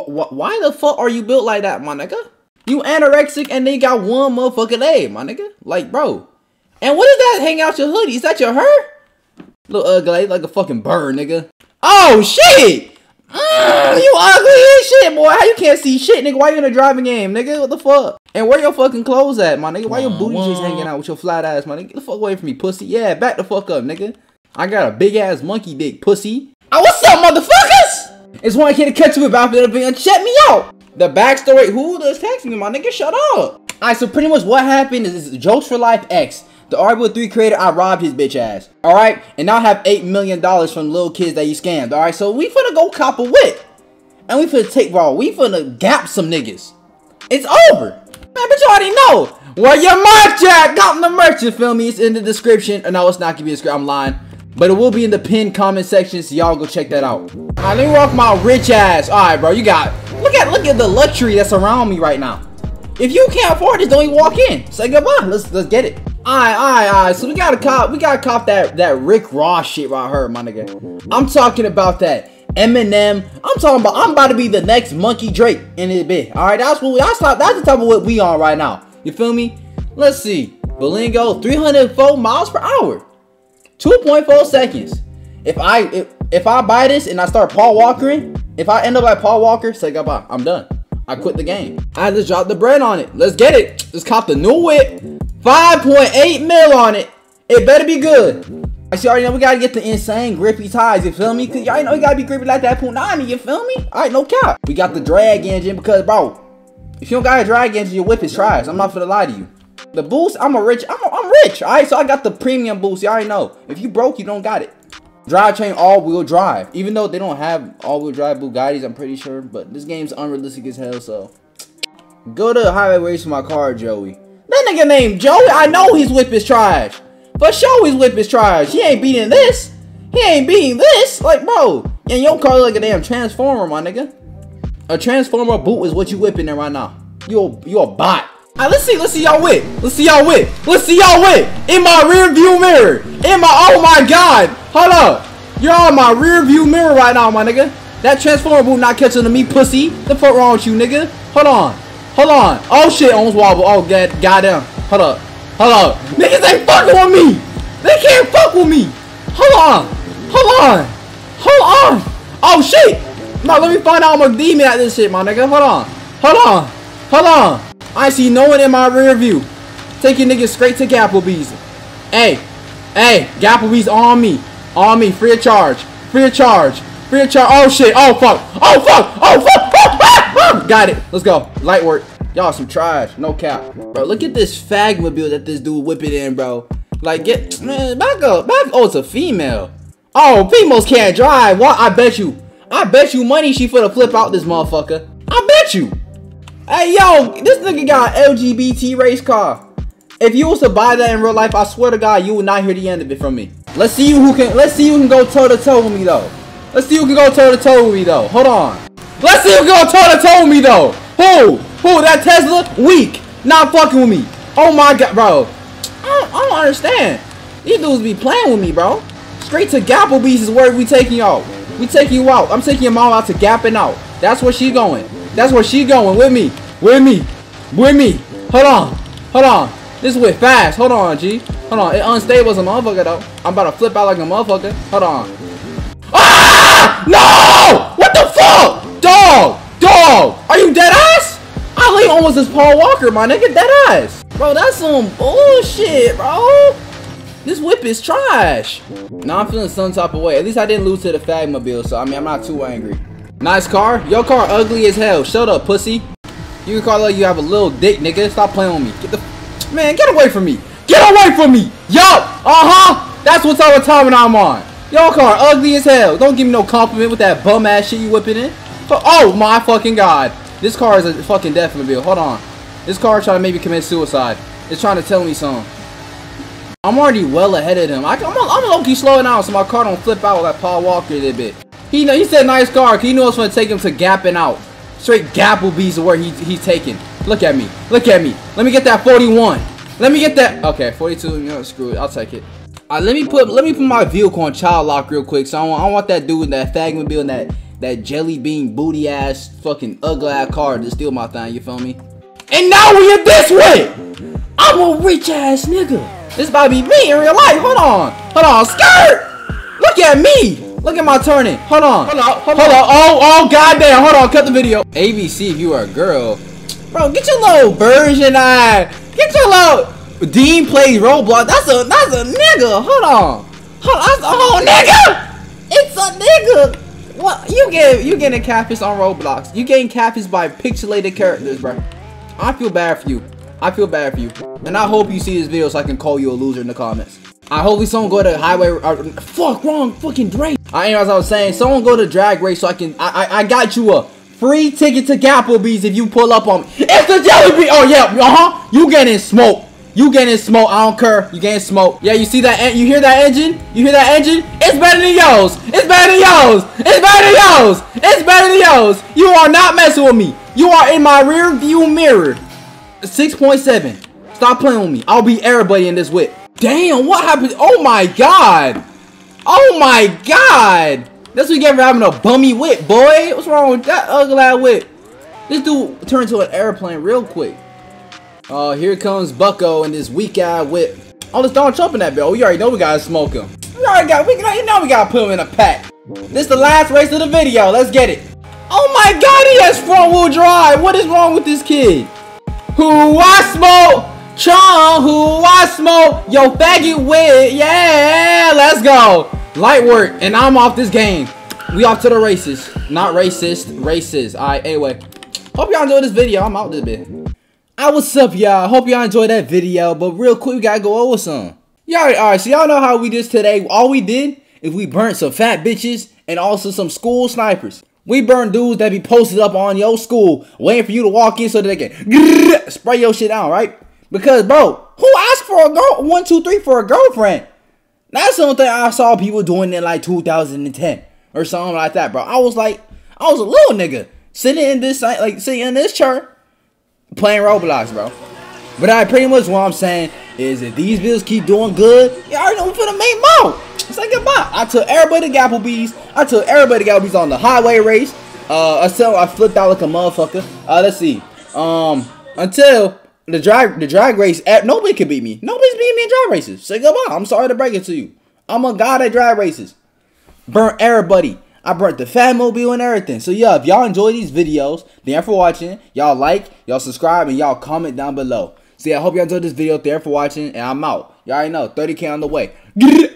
Why the fuck are you built like that, my nigga? You anorexic and then you got one motherfucking leg, my nigga. Like, bro. And what is that hang out your hoodie? Is that your hair? Little ugly, like a fucking bird, nigga. Oh, shit! You ugly as shit, boy. How you can't see shit, nigga? Why you in a driving game, nigga? What the fuck? And where your fucking clothes at, my nigga? Why your booty just hanging out with your flat ass, my nigga? Get the fuck away from me, pussy. Yeah, back the fuck up, nigga. I got a big-ass monkey dick, pussy. Oh, what's up, motherfuckers? It's one kid to catch you about it up and check me out. The backstory, who does text me, my nigga? Shut up. Alright, so pretty much what happened is Jokes for Life X, the Artbook 3 creator, I robbed his bitch ass. Alright? And now I have $8 million from little kids that he scammed. Alright, so we finna go cop a whip. And we finna take raw. We finna gap some niggas. It's over. Man, but you already know. Where your merch at? Got in the merch, you feel me? It's in the description. No, it's not gonna be in the script. I'm lying. But it will be in the pinned comment section, so y'all go check that out. Alright, let me walk my rich ass. Alright, bro, you got it. Look at the luxury that's around me right now. If you can't afford this, don't even walk in. Say goodbye. Let's get it. Alright. So we gotta cop that Rick Ross shit right here, my nigga. I'm talking about that. Eminem. I'm about to be the next Monkey Drake in this bit. Alright, that's the type of what we on right now. You feel me? Let's see. Balingo, 304 miles per hour. 2.4 seconds. If I buy this and I start Paul Walkering, if I end up like Paul Walker, say goodbye. I'm done. I quit the game. I just dropped the bread on it. Let's get it. Let's cop the new whip. 5.8 mil on it. It better be good. I already know we gotta get the insane grippy tires, you feel me? Cause y'all know you gotta be grippy like that Punani, you feel me? Alright, no cap. We got the drag engine because, bro, if you don't got a drag engine, your whip is trash. I'm not gonna lie to you. The boost, I'm rich. Alright, so I got the premium boost. You already know. If you broke, you don't got it. Drivetrain all-wheel drive. Even though they don't have all-wheel drive Bugattis, I'm pretty sure. But this game's unrealistic as hell, so. Go to highway race for my car, Joey. That nigga named Joey, I know his whip is trash. For sure his whip is trash. He ain't beating this. He ain't beating this. Like, bro. And your car like a damn transformer, my nigga. A transformer boot is what you whipping there right now. You a bot. Alright, let's see y'all whip. Let's see y'all whip. In my rear view mirror. Oh my god. Hold up. You're on my rear view mirror right now, my nigga. That transformer boot not catching to me, pussy. The fuck wrong with you, nigga? Hold on. Oh shit, almost wobble. Oh god, goddamn. Hold up. Niggas ain't fucking with me. They can't fuck with me. Hold on. Oh shit. No, let me find out I'm a demon at this shit, my nigga. Hold on. I see no one in my rear view. Taking niggas straight to Applebee's. Hey, Applebee's on me, free of charge. Oh fuck, got it, let's go, light work. Y'all some trash, no cap. Bro, look at this fagmobile that this dude whipping in, bro. Like, get, man, back up, oh, it's a female. Oh, females can't drive, what? I bet you money she finna flip out this motherfucker. I bet you. Hey yo, this nigga got an LGBT race car. If you was to buy that in real life, I swear to God, you will not hear the end of it from me. Let's see who can go toe to toe with me though. Hold on. Let's see who can go toe to toe with me though. Who? That Tesla? Weak. Not fucking with me. Oh my god, bro. I don't understand. These dudes be playing with me, bro. Straight to Gapplebees is where we taking y'all. We taking you out. I'm taking your mom out to gapping out. That's where she going with me. Hold on. This whip fast. Hold on. It unstable as a motherfucker though. I'm about to flip out like a motherfucker. Hold on. Ah! No! What the fuck? Dog! Are you dead ass? I lean almost as Paul Walker, my nigga. Dead ass. Bro, that's some bullshit, bro. This whip is trash. Nah, I'm feeling some type of way. At least I didn't lose to the Fagmobile, so I mean I'm not too angry. Nice car. Your car ugly as hell. Shut up, pussy. You can call it like you have a little dick, nigga. Stop playing with me. Get away from me. Yo. That's what type of timing I'm on. Your car ugly as hell. Don't give me no compliment with that bum ass shit you whipping in. Oh my fucking god. This car is a fucking death-mobile. Hold on. This car is trying to maybe commit suicide. It's trying to tell me something. I'm already well ahead of them. I'm low-key slowing down so my car don't flip out like Paul Walker did a bit. He said nice car, cause he knew I was gonna take him to gapping out. Straight Gapplebees where he's taking. Look at me. Let me get that 41. Okay, 42. You know, screw it. I'll take it. Alright, let me put my vehicle on child lock real quick. So I want that dude in that Fagmobile and that that jelly bean booty ass fucking ugly ass car to steal my thing, you feel me? And now we are this way! I'm a rich ass nigga! This about to be me in real life, hold on, skirt! Look at me! Look at my turning. Hold on. Hold on. Oh goddamn. Hold on. Cut the video. ABC, if you are a girl, bro, get your little version eye. Get your little Dean plays Roblox. That's a nigga. Hold on. That's a whole nigga. It's a nigga. What you getting catfish on Roblox? You getting catfish by pixelated characters, bro. I feel bad for you. I feel bad for you. And I hope you see this video so I can call you a loser in the comments. I hope someone go to highway. Fuck, wrong fucking Drake. As I was saying, someone go to drag race so I can. I got you a free ticket to Gapplebee's if you pull up on me. It's the jelly bean. Oh yeah, You getting smoke. You getting smoke. I don't care. You getting smoke. Yeah, you see that? You hear that engine? You hear that engine? It's better than yours. It's better than yours. It's better than yours. It's better than yours. You are not messing with me. You are in my rear view mirror. 6.7. Stop playing with me. I'll be everybody in this whip. Damn, what happened? Oh my god. Oh my god. That's what you get for having a bummy whip, boy. What's wrong with that ugly ass whip? This dude turned into an airplane real quick. Oh, here comes Bucko and this weak ass whip. Oh, this Donald Trump in that bill. We already know we gotta smoke him. You know we gotta put him in a pack. This is the last race of the video. Let's get it. Oh my god, he has front-wheel drive. What is wrong with this kid? Who I smoke? Chong, who I smoke yo faggot with, yeah, let's go. Light work, and I'm off this game. We off to the races, not racist, races. All right, anyway, hope y'all enjoyed this video. I'm out this bit. What's up, y'all? Hope y'all enjoyed that video, but real quick, we gotta go over some. All right, so y'all know how we did today. All we did is we burnt some fat bitches and also some school snipers. We burn dudes that be posted up on your school, waiting for you to walk in so that they can spray your shit out, right? Because, bro, who asked for a girl? 1, 2, 3 for a girlfriend. That's something I saw people doing in like 2010 or something like that, bro. I was a little nigga sitting in this chair playing Roblox, bro. But I pretty much what I'm saying is if these bills keep doing good, you already know we finna make more. It's like goodbye. I took everybody to Gapplebee's. I took everybody to Gapplebee's on the highway race. I flipped out like a motherfucker. Let's see. Until the drag race app, nobody could beat me. Nobody's beating me in drag races. Say goodbye. I'm sorry to break it to you. I'm a god at drag races. Burnt everybody. I burnt the Fatmobile and everything. So yeah, if y'all enjoy these videos, thanks for watching. Y'all like, y'all subscribe, and y'all comment down below. So yeah, I hope y'all enjoyed this video. Thanks for watching, and I'm out. Y'all already know, 30K on the way.